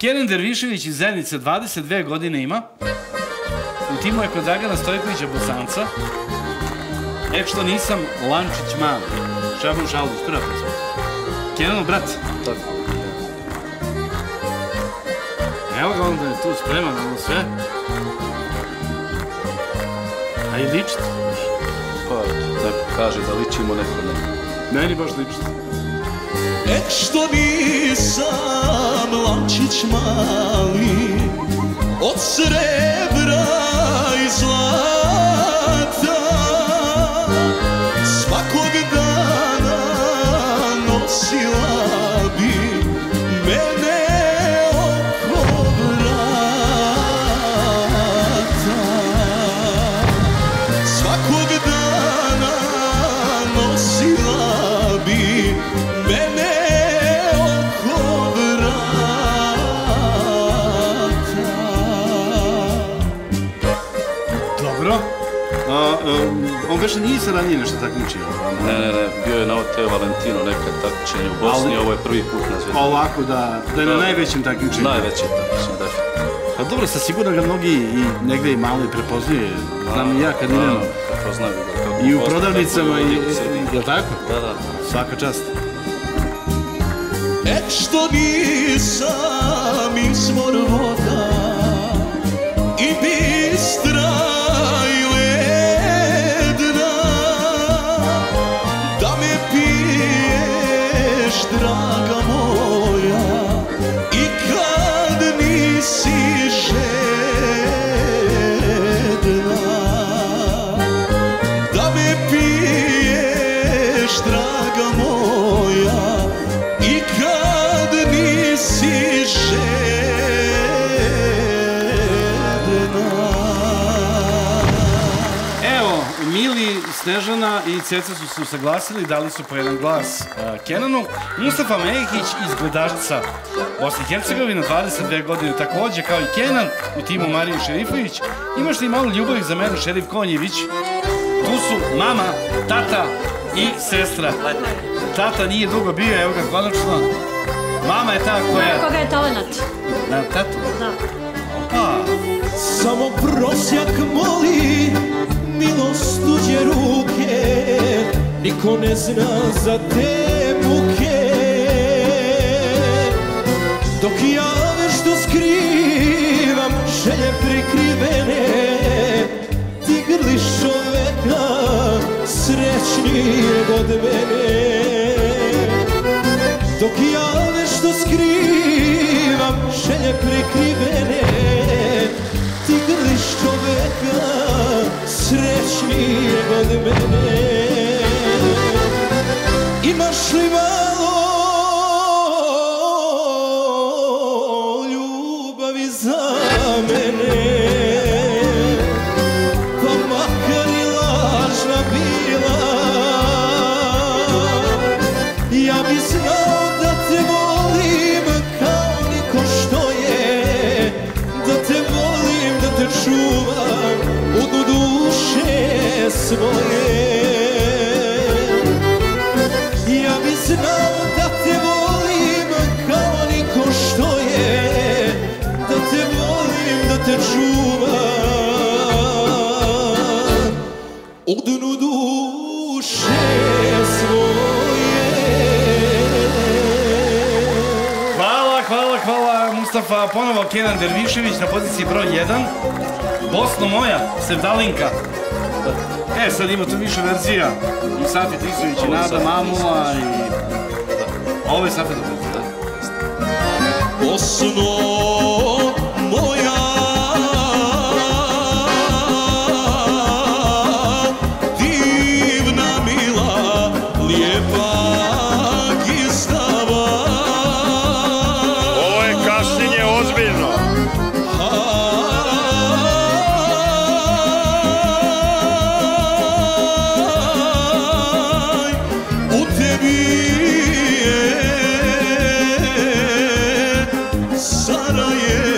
Kenan Dervišević iz Zenice 22 godine ima. U timu je kod Dragana Stojkovića Bosanca. E što nisam Lančić Mali. Šaban šalu, sprava pesma. Kenanov brat. Evo ga onda je tu spreman, ono sve. A i ličite? Pa, neko kaže da ličimo neko neko. Meni baš ličite. E što nisam Lančić Mali, od srebra i zlata, svakog dana nosila bi mene oko vrata. Svakog dana nosila bi mene oko vrata. Dobro. On veće nije se ranije nešto takmičio? Ne, bio je na OT Valentino nekad takmičenje u Bosni, ovo je prvi put na svijetu. Ovako da, da je na najvećem takmičenju? Najvećem takmičenju, definitivno. Pa dobro, sam siguran da mnogi i negde i malo i prepoznuje, znam i ja kad idem. Prepoznaju ga kako. I u prodavnicama, je li tako? Da. Svaka čast. E što nisam izvor voda i bistra draga moja, i kad nisi žedna, da me piješ, draga moja, i kad nisi žedna. Evo, Mili, Snežana i Ceca su se usaglasili, dali su po jedan glas Kenanu. Mustafa Mehić iz Gradačca, Bosni i Hercegovina, 22 godine takođe, kao i Kenan, u timu Marije Šerifović. Imaš li malu ljubavi za mene, Šerif Konjević? Tu su mama, tata i sestra. Tata nije dugo bio, evo ga konačno. Mama je ta koja... Znam koga je talenat. Na tatu? Da. Opa! Samo prosjak moli milost tuđe ruke, niko ne zna za te muke, dok ja nešto skrivam, želje prikrivene, ti grliš čoveka srećnijeg od mene, dok ja nešto skrivam, želje prikrivene, ti grliš čoveka srećnijeg od mene. Imaš li malo ljubavi za mene, pa makar i lažna bila, ja bi znao da te volim kao niko što je, da te volim, da te čuvam u duše svoje. Znao da te volim kao niko što je, da te volim, da te čuvam u dnu duše svoje. Hvala Mustafa, ponovo Kenan Dervišević na poziciji broj 1. Bosno moja, Sevdalinka. E, sad ima tu više verzija. I Safi Tiksović, i Nada Mamula, i... Ovo je Safi Tiksović, da? Bosno moja, divna, mila, lijepa gistava. Ovo je kašnjenje ozbiljno. Sarajevo.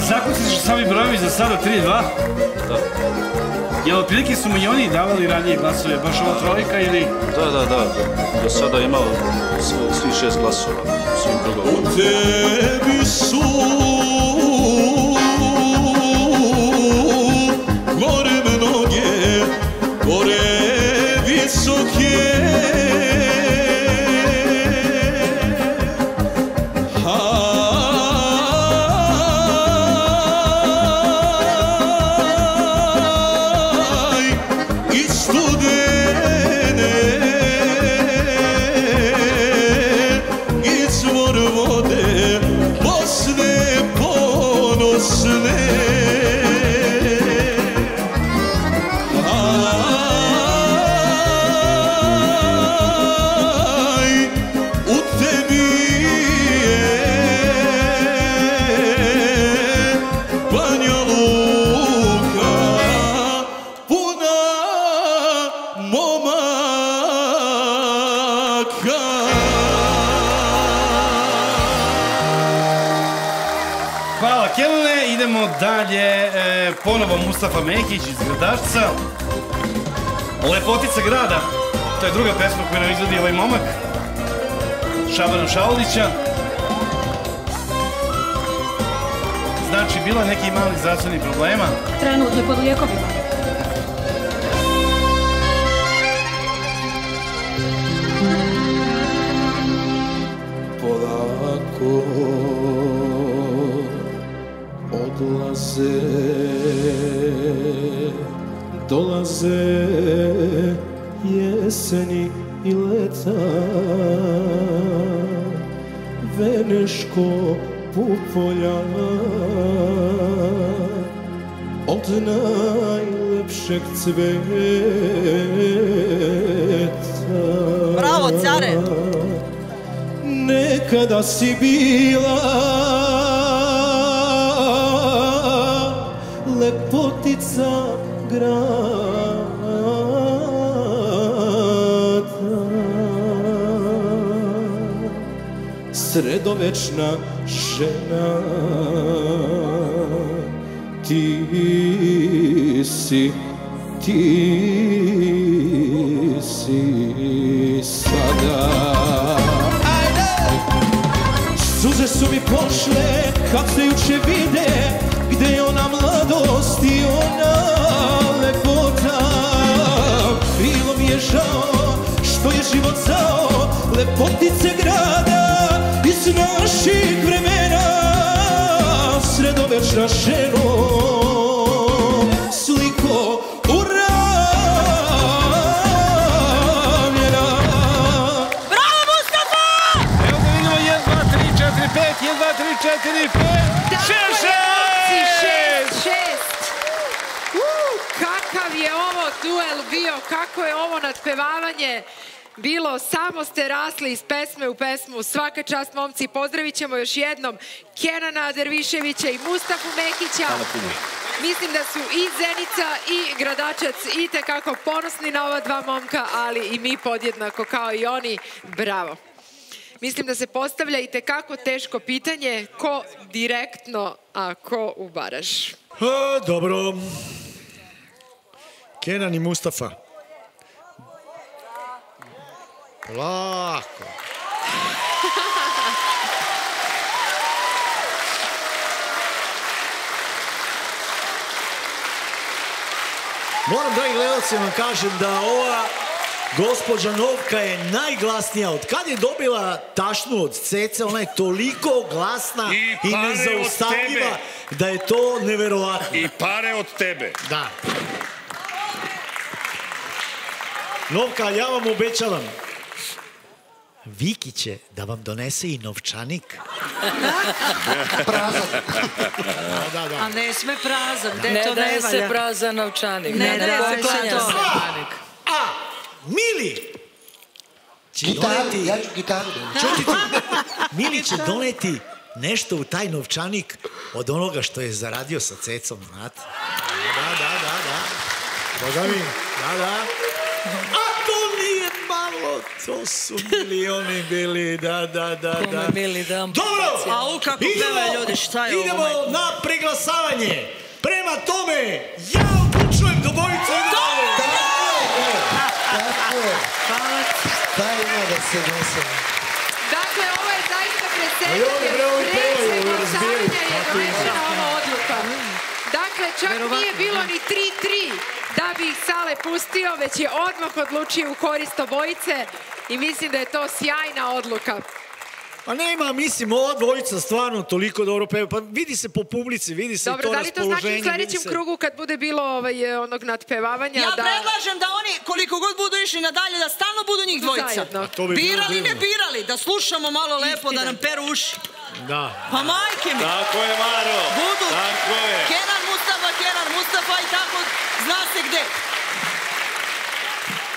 Zakucit ću sami brojevi za sada 3-2. Da. Jel' otprilike su mu i oni davali ranije glasove, baš ova trojka ili... Da. Do sada je imao svih 6 glasova. Svim drugovima. U tebi su gore mnoge, gore visoke. Dalje, ponovo Mustafa Mehić iz Gradačca. Lepotica grada. To je druga pesma koju nam izvodi ovaj momak. Šabana Šaulića. Znači, bilo je neki mali zdravstvenih problema. Trenutno je pod lijekovima. Polako odlaze, dolaze jeseni i leta, Veneško Pupolja, od najlepšeg cveta. Bravo, care! Nekada si bila lepotica grada, sredovečna žena, ti si sada. Suze su mi pošle kad se juče vide, gde je ona mladost i ona lepota. Bilo mi je žao što je život zao lepotice grada iz naših vremena. Sredovečna ženo, sliko uravljena. Bravo, Mustafa! Evo da vidimo 1, 2, 3, 4, 5, 1, 2, 3, 4, 5, 6, 6! Kakav je ovo duel bio, kako je ovo nadpevavanje bilo, samo ste rasli iz pesme u pesmu. Svaka čast, momci. Pozdravit ćemo još jednom Kenana Derviševića i Mustafu Mehića. Mislim da su i Zenica i Gradačac itekako ponosni na ova dva momka, ali i mi podjednako kao i oni. Bravo. Mislim da se postavlja itekako teško pitanje, ko direktno, a ko u baraž. Dobro. Kenan i Mustafa. Lako. Moram, dragi gledalci, vam kažem da ova gospođa Novka je najglasnija. Od kad je dobila tašnu od Ceca, ona je toliko glasna i nezaustavljiva da je to neverovatno. I pare od tebe. Da. Novka, ja vam obećavam, Viki će da vam donese i novčanik. Prazan. A ne sme prazan. Ne donese prazan novčanik. Ne donese prazan novčanik. A Mili će doneti... Ja ću gitaru. Mili će doneti nešto u taj novčanik od onoga što je zaradio sa Cecom, znate? Da. Boga mi, da. A to nije malo! to su bili oni bili, da. Dobro, idemo na preglasavanje. Prema tome, ja odlučujem do bojicu odavljaju. Tako je. Šta ima da se dosim? Dakle, ovo je zaista predsjedanje glasavanja je donesena ova odluka. Dakle, čak nije bilo ni 3-3 da bi ih Sale pustio, već je odmah odlučio u korist obojice i mislim da je to sjajna odluka. Pa nema, mislim, ova dvojica stvarno toliko dobro peva. Pa vidi se po publici, vidi se i to raspoloženje. Dobro, da li to znači u sljedećem krugu kad bude bilo onog nadpevavanja? Ja predlažem da oni koliko god budu išli nadalje, da stalno budu njih dvojica. Birali, ne birali, da slušamo malo lepo, da nam peru uši. Da. Pa majke mi. Tako je, Maro. Budu. Tako je. Kenan Mustafa i tako zna se gde.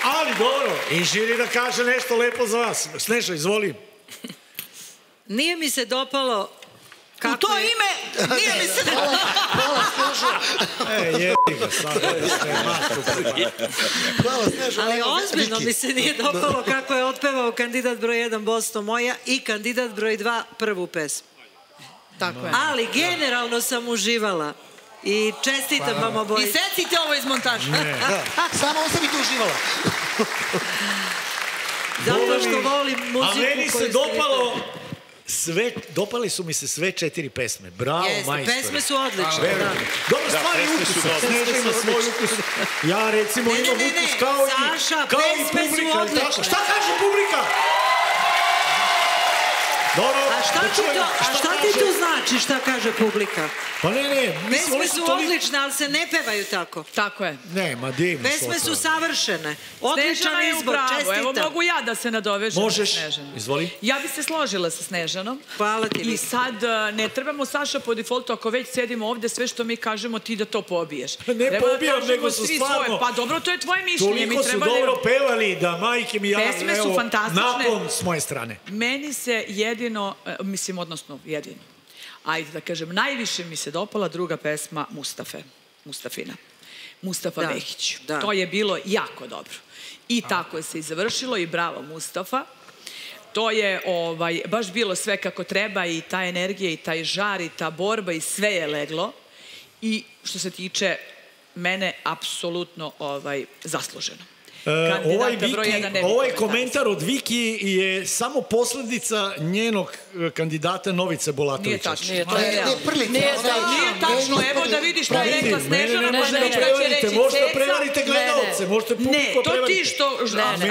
Ali dobro, i žiri da kaže nešto lepo za vas. Sneža, izvoli. Nije mi se dopalo kako je... U to ime nije mi se dopalo. Hvala Sneža. Jebi ga sad. Hvala Sneža. Ali ozbiljno mi se nije dopalo kako je otpevao kandidat broj 1 Bosno moja i kandidat broj 2 prvu pesmu. Tako je. Ali generalno sam uživala. I čestitam vam obojicu. I secite ovo iz montaža. Samo on sam i tu uživala. Zato što volim muziku koju ste... A meni se dopalo... Dopali su mi se sve 4 pesme. Bravo, majstor. Pesme su odlične. Dobro, stvari ukusu. Sneža ima svoj ukus. Ja, recimo, imam ukus kao i... Saša, pesme su odlične. Šta kaže publika? A šta ti tu znači šta kaže publika? Pa ne. Pesme su odlične, ali se ne pevaju tako. Tako je. Ne, ma divno. Pesme su savršene. Odličan izbor, čestitam. Evo, mogu ja da se nadovežem. Možeš, izvoli. Ja bi se složila sa Snežanom. Hvala ti. I sad ne trebamo, Saša, po defaultu, ako već sedimo ovde, sve što mi kažemo ti da to pobiješ. Ne pobijam, nego su stvarno. Pa dobro, to je tvoje mišljenje. Toliko su dobro pevali da majke mi ja, evo, napom s moje strane. Meni se jedino, mislim, odnosno jedino, ajde da kažem, najviše mi se dopala druga pesma Mustafa Mehić. To je bilo jako dobro. I tako je se i završilo i bravo Mustafa. To je baš bilo sve kako treba i ta energija i taj žar i ta borba i sve je leglo. I što se tiče mene, apsolutno zasluženo. Ovaj komentar od Viki je samo posledica njenog kandidata Novice Bolatovića. Nije tačno. Nije tačno. Evo da vidiš šta je rekla Snežana, pa ne šta će reći Ceca. Možda prevarite gledalce, možda publiko prevarite. Ne, to ti što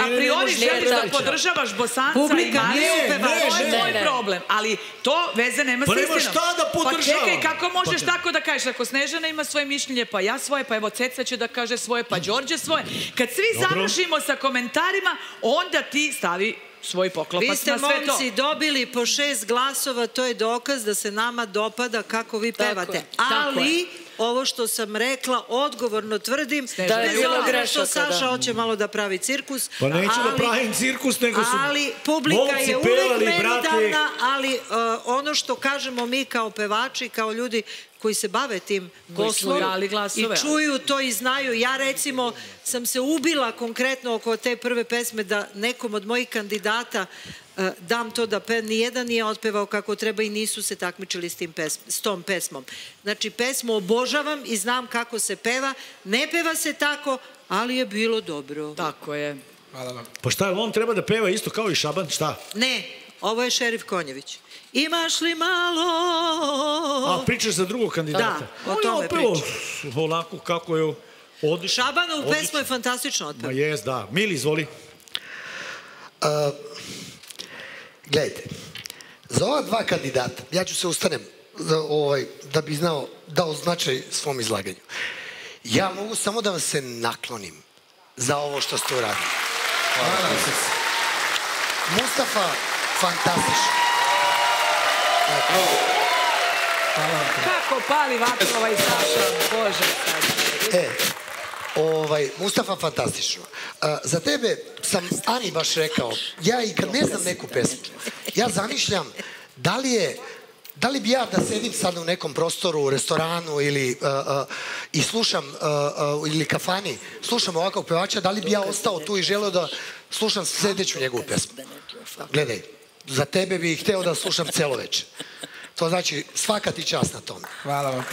a priori želiš da podržavaš Bosanca i Mariju, to je tvoj problem. Ali to veze nema s istinom. Pa nema šta da podržavam. Pa čekaj, kako možeš tako da kažeš? Ako Snežana ima svoje mišljenje, pa ja svoje, pa evo Ceca će da kaže svoje, pa Đorđe svoje. Kad svi završi sa komentarima, onda ti stavi svoj poklopac na sve to. Vi ste, momci, dobili po 6 glasova, to je dokaz da se nama dopada kako vi pevate. Ali, ovo što sam rekla, odgovorno tvrdim, bez obzira što Saša hoće malo da pravi cirkus. Pa neću da pravim cirkus, nego su momci pevali, brate. Ali publika je uvek merodavna, ali ono što kažemo mi kao pevači, kao ljudi koji se bave tim poslom i čuju to i znaju. Ja, recimo, sam se ubila konkretno oko te prve pesme da nekom od mojih kandidata dam to da peva. Nijedan nije otpevao kako treba i nisu se takmičili s tom pesmom. Znači, pesmu obožavam i znam kako se peva. Ne peva se tako, ali je bilo dobro. Tako je. Hvala vam. Pa šta, on treba da peva isto kao i Šaban, šta? Ne, ovo je Šerif Konjević. Imaš li malo... A, pričaš za drugog kandidata. Da, o tome pričaš. Olako, kako je odlično. Šabanovu pesmu je fantastično odpeva. Ma jes, da. Mili, izvoli. Gledajte, za ova dva kandidata, ja ću se ustanem da bi znao, dao značaj svom izlaganju. Ja mogu samo da vam se naklonim za ovo što ste uradili. Mustafa, fantastično. Kako pali Vatrova i Saša, Bože. Mustafa, fantastično. Za tebe sam Ani baš rekao, ja i kad ne znam neku pesmu, ja zamišljam da li bi ja da sedim sad u nekom prostoru, u restoranu i slušam, ili kafani, slušam ovakav pevača, da li bi ja ostao tu i želeo da slušam sljedeću njegovu pjesmu. Gledaj, za tebe bih hteo da slušam celo večer. To znači svaka ti čast na tome. Hvala vam.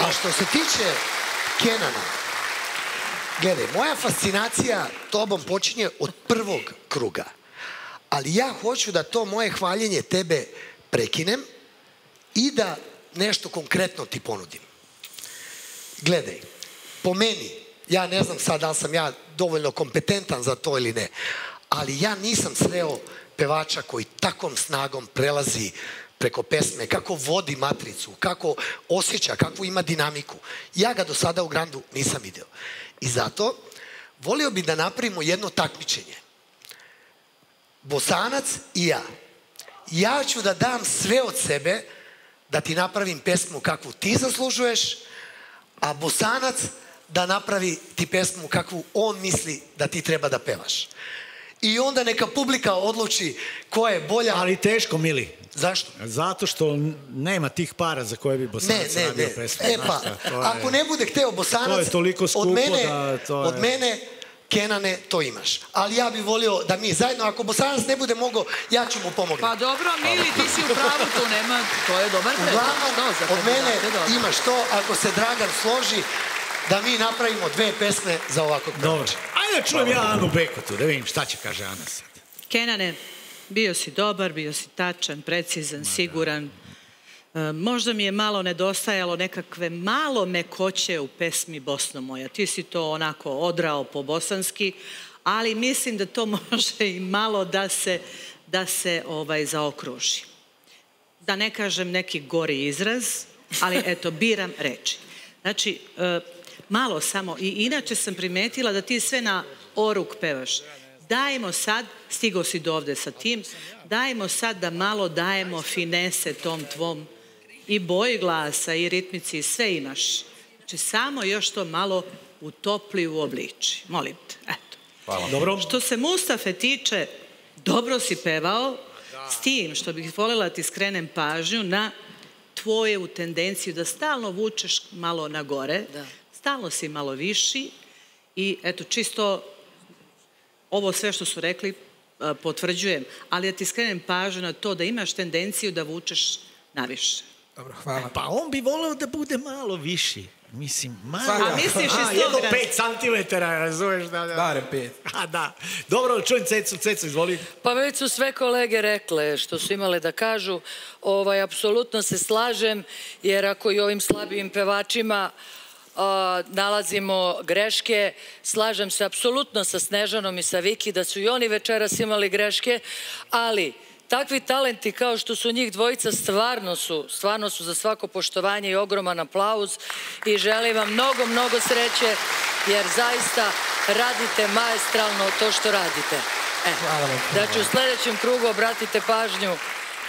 A što se tiče Kenana, gledaj, moja fascinacija tobom počinje od prvog kruga. Ali ja hoću da to moje hvaljenje tebe prekinem i da nešto konkretno ti ponudim. Gledaj, po meni, ja ne znam sad da li sam ja dovoljno kompetentan za to ili ne, ali ja nisam sreo pevača koji takvom snagom prelazi preko pesme, kako vodi matricu, kako osjeća, kako ima dinamiku. Ja ga do sada u Grandu nisam video. I zato volio bih da napravimo jedno takmičenje. Bosanac i ja. Ja ću da dam sve od sebe da ti napravim pesmu kakvu ti zaslužuješ, a Bosanac da napravi ti pesmu kakvu on misli da ti treba da pevaš. I onda neka publika odluči koja je bolja. Ali teško, Mili. Zašto? Zato što nema tih para za koje bi Bosanac radio pesmu. E pa, ako ne bude hteo Bosanac, od mene, Kenane, to imaš. Ali ja bih volio da mi zajedno, ako Bosanac ne bude mogao, ja ću mu pomoći. Pa dobro, Mili, ti si u pravu, tu nema, to je dobar predlog. Uglavnom, od mene imaš to, ako se Dragan složi, da mi napravimo dve pesme za ovakvog pevača. Ajde, čujem ja Anu Bekotu, da vidim šta će kaže Ana sad. Kenane, bio si dobar, bio si tačan, precizan, siguran. Možda mi je malo nedostajalo nekakve malo mekoće u pesmi Bosno moja. Ti si to onako odrao po bosanski, ali mislim da to može i malo da se zaokruži. Da ne kažem neki gori izraz, ali eto, biram reči. Znači, malo samo. I inače sam primetila da ti sve na oruk pevaš. Dajmo sad, stigao si do ovde sa tim, dajmo sad da malo dajemo finese tom tvom i boji glasa i ritmici i sve imaš. Znači samo još to malo utopli u obliči. Molim te, eto. Hvala. Što se Mustafe tiče, dobro si pevao, s tim što bih voljela ti skrenem pažnju na tvoju tendenciju da stalno vučeš malo na gore, stalno si malo viši i eto čisto ovo sve što su rekli potvrđujem, ali da ti skrenem pažnju na to da imaš tendenciju da vučeš naviše. Dobro, hvala. Pa on bi voleo da bude malo viši. Mislim, malo. A misliš iz toga? 5 centimetara, razumeš? Barem 5. A da. Dobro, čujem Cecu, izvoli. Pa već su sve kolege rekle što su imale da kažu. Apsolutno se slažem, jer ako i ovim slabijim pevačima nalazimo greške. Slažem se apsolutno sa Snežanom i sa Viki da su i oni večeras imali greške, ali takvi talenti kao što su njih dvojica stvarno su za svako poštovanje i ogroman aplauz i želim vam mnogo, mnogo sreće jer zaista radite maestralno to što radite. Znači u sljedećem krugu obratite pažnju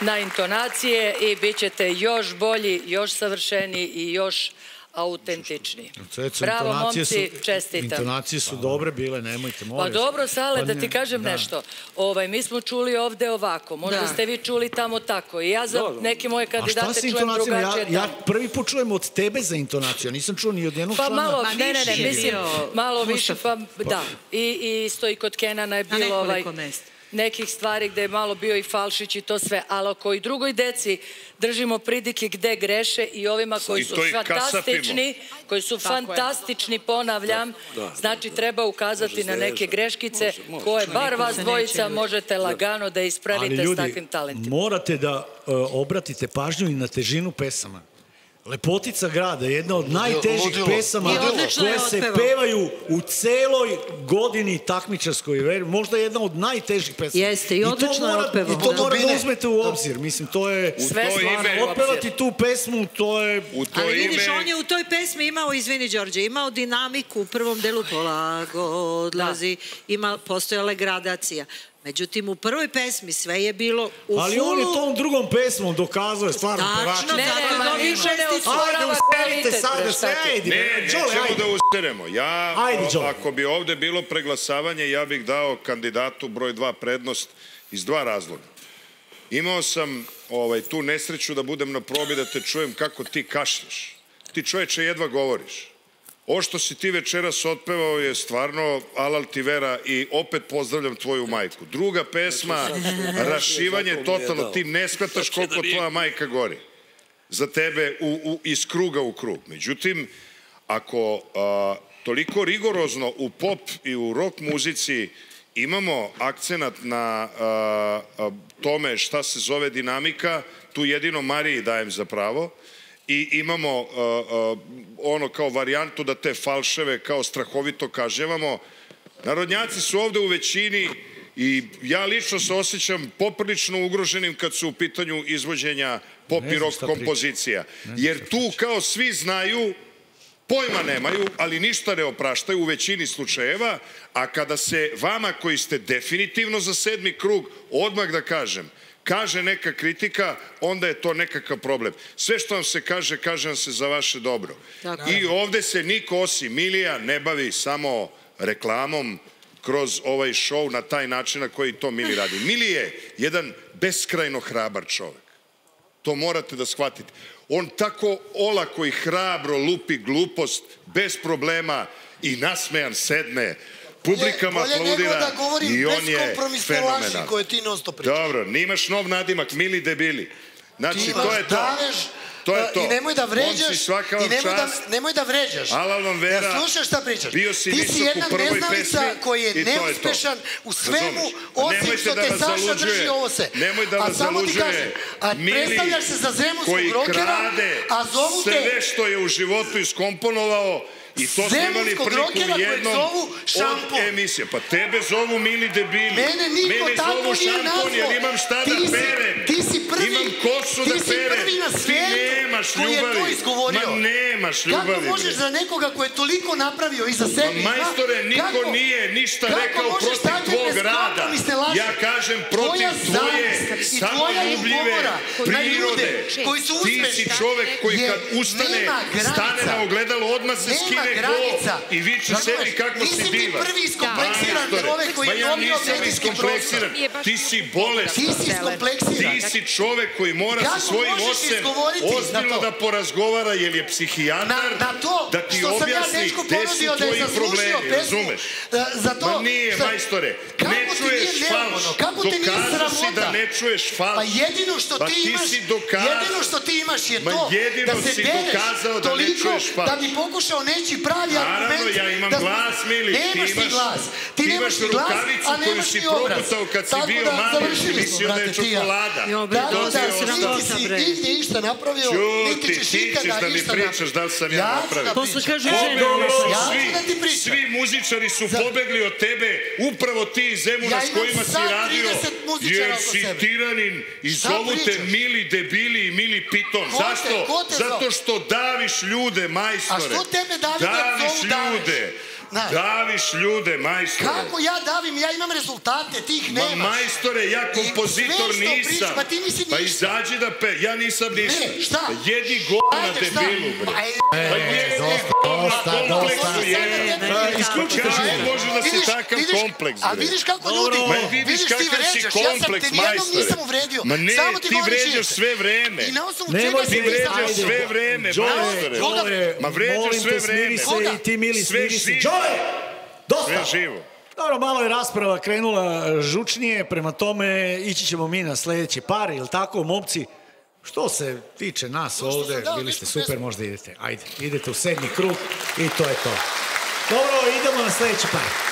na intonacije i bit ćete još bolji, još savršeniji i još autentični. Bravo, momci, čestitam. Intonacije su dobre bile, nemojte, molim. Pa dobro, Sale, da ti kažem nešto. Mi smo čuli ovde ovako, možda ste vi čuli tamo tako. I ja za neke moje kandidate čujem drugačije. Ja prvi put čujem od tebe za intonaciju, nisam čuo ni od jednog člana. Pa malo, ne, mislim, malo više, pa da. I isto i kod Kenana je bilo nekih stvari gde je malo bio i falšić i to sve, ali ako i drugoj deci držimo pridike gde greše i ovima koji su fantastični, ponavljam, znači treba ukazati na neke greškice koje bar vas dvojica možete lagano da ispravite s takvim talentima. Morate da obratite pažnju i na težinu pesama. Lepotica grada je jedna od najtežih pesama koje se pevaju u celoj godini takmičarskoj, možda jedna od najtežih pesama. Jeste, i odlično je otpevao. I to moramo da uzmete u obzir. Mislim, to je otpevati tu pesmu, to je... Ali vidiš, on je u toj pesmi imao, izvini Đorđe, imao dinamiku u prvom delu, polako odlazi, postojala je gradacija. Međutim, u prvoj pesmi sve je bilo u fulu... Ali on je tom drugom pesmom dokazao je stvarno pevača. Tačno, zato da više ne osporava kvalitet. Ne, nećemo da useremo. Ako bi ovde bilo preglasavanje, ja bih dao kandidatu broj 2 prednost iz 2 razloga. Imao sam tu nesreću da budem na probi da te čujem kako ti kašljaš. Ti, čoveče, jedva govoriš. Ovo što si ti večeras otpevao je stvarno alal ti vera i opet pozdravljam tvoju majku. Druga pesma, rašivanje totalno, ti ne shvataš koliko tvoja majka gori za tebe iz kruga u krug. Međutim, ako toliko rigorozno u pop i u rock muzici imamo akcenat na tome šta se zove dinamika, tu jedino Mariji dajem za pravo, i imamo ono kao varijantu da te falševe kao strahovito kažnjavamo. Narodnjaci su ovde u većini i ja lično se osjećam poprilično ugroženim kad su u pitanju izvođenja pop i rock kompozicija. Jer tu kao svi znaju, pojma nemaju, ali ništa ne opraštaju u većini slučajeva, a kada se vama koji ste definitivno za sedmi krug, odmah da kažem, kaže neka kritika, onda je to nekakav problem. Sve što vam se kaže, kaže vam se za vaše dobro. I ovde se niko osim Milija ne bavi samo reklamom kroz ovaj šou na taj način na koji to Mili radi. Mili je jedan beskrajno hrabar čovek. To morate da shvatite. On tako olako i hrabro lupi glupost, bez problema i nasmejan sedne. Publikama aplaudira i on je fenomenal. Dobro, nimaš nov nadimak, Mili debili. Znači, to je to. To je to. I nemoj da vređaš. Nemoj da vređaš. Alal vam vera. Slušaj šta pričaš. Ti si jedna neznalica koji je neuspešan u svemu osim što te Saša drži ovo se. Nemoj da vas zaluđuje Mili koji krade sve što je u životu iskomponovao. I to smo imali priliku u jednom od emisije. Pa tebe zovu Mili debili. Mene zovu Šampon jer imam šta da perem. Imam kosu da perem. Ti nemaš ljubavi. Ma nemaš ljubavi. Kako možeš za nekoga ko je toliko napravio iza sebi? Majstore, niko nije ništa rekao protiv tvog rada. Ja kažem protiv tvoje samoljubljive prirode. Ti si čovek koji kad ustane, stane na ogledalo, odmah se skine. I viče sebi kako si divan. Ma ja nisam iskompleksiran. Ti si bolestan. Ti si čovek koji mora sa svojim ocem ozbiljno da porazgovara jer je psihijatar da ti objasni gde su tvoji problemi. Razumeš? Ma nije, majstore. Ne čuješ falš. Dokazu si da ne čuješ falš. Pa jedino što ti imaš je to da se bereš toliko da bi pokušao neći pravi argument. Naravno, ja imam glas, Mili. Ti imaš rukavicu koju si progutao kad si bio mali. Ti mislio da je čokolada. Tako da niti si išta napravio, niti ćeš ikada išta napravio. Ja ću da ti pričam. Svi muzičari su pobegli od tebe, upravo ti iz Zemuna s kojima si radio. Jer si tiranin i zovu te Mili debili i Mili piton. Zašto? Zato što daviš ljude, majstore. A što tebe daviš? Daviš ljude, majstore. Kako ja davim? Ja imam rezultate, ti ih nemaš. Ma majstore, ja kompozitor nisam. Pa ti nisi ništa. Pa izađi da pe... Ja nisam ništa. Ne, šta? Pa jedi govna debilu, bre. Pa jedi govna kompleksu, jedi. Kako može da si takav kompleks, bre? A vidiš kako ljudi... Vidiš ti vređaš, ja sam te nijednom nisam uvredio. Ma ne, ti vređaš sve vreme. Ti vređaš sve vreme, majstore. Ma vređaš sve vreme. Koga? Sve živo. Dosta! Dobro, malo je rasprava krenula žučnije, prema tome ići ćemo mi na sledeće pare, ili tako, momci? Što se tiče nas ovde, bili ste super, možda idete. Ajde, idete u sedmi krug i to je to. Dobro, idemo na sledeće pare.